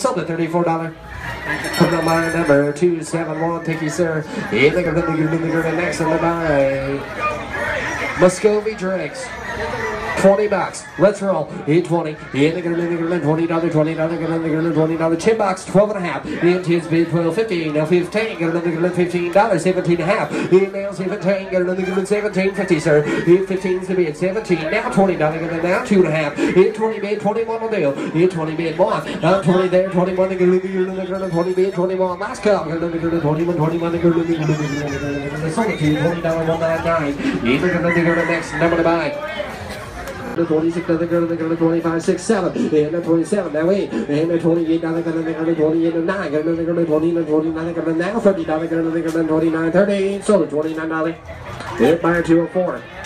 something, $34. From line number 271, thank you, sir. Yeah, they're going to next on the buy. Muscovy Drakes. $20. Let's roll. $20. $20. $10. 12.5. $10's bid 12.50. Now $15. $15. $17.5. Now $17. $17.50, sir. $15's the bid. $17. Now $20. Now $2.5. $20 bid. $21 will do. $20 bid one. $20 there. $21. $20 bid. $21. Last cup. $21. It's only $20.199. Next number to buy. 26, another girl, 25, 6, 7, and 27, now 8, and 28, another girl, 28, and 9, another girl, 20, and 29, now 30, another girl, 29, 30, so $29, buyer 204.